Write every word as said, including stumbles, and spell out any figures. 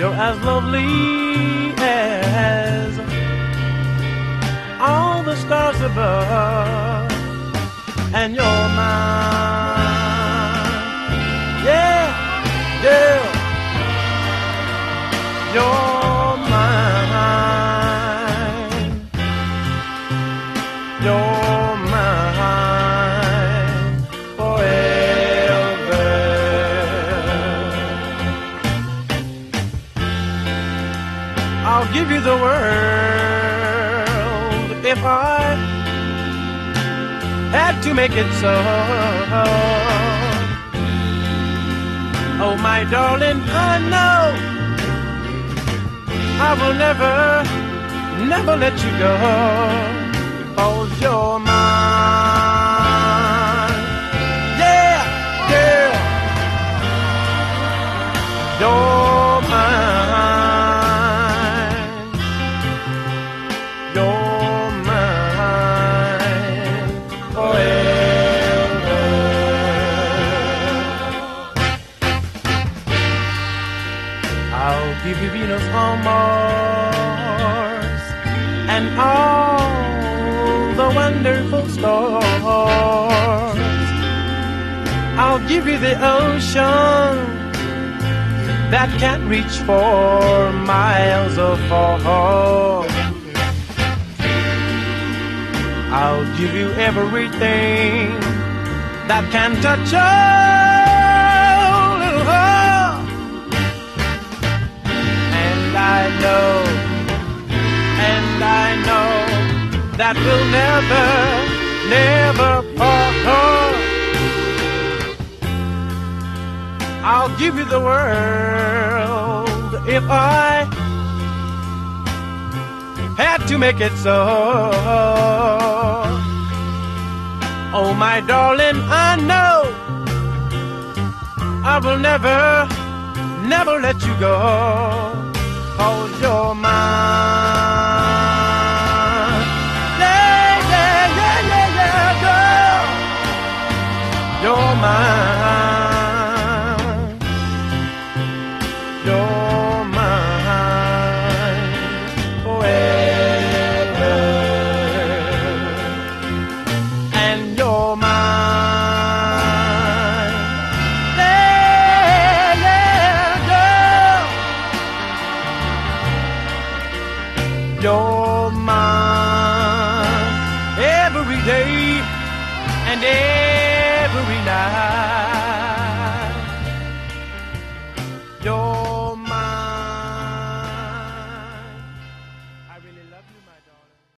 You're as lovely as all the stars above, and you're mine. Yeah, yeah, you're the world if I had to make it so. Oh, my darling, I know I will never, never let you go. Oh, you're mine. Yeah, girl, you're mine. Mars, and all the wonderful stars. I'll give you the ocean that can't reach for miles afar. I'll give you everything that can touch us. I know, and I know that we'll never, never part. I'll give you the world if I had to make it so. Oh, my darling, I know I will never, never let you go. Oh, you're mine. Yeah, yeah, yeah, yeah, yeah, girl. You're mine. You're mine forever. And you're mine. Yeah, yeah, girl. Yo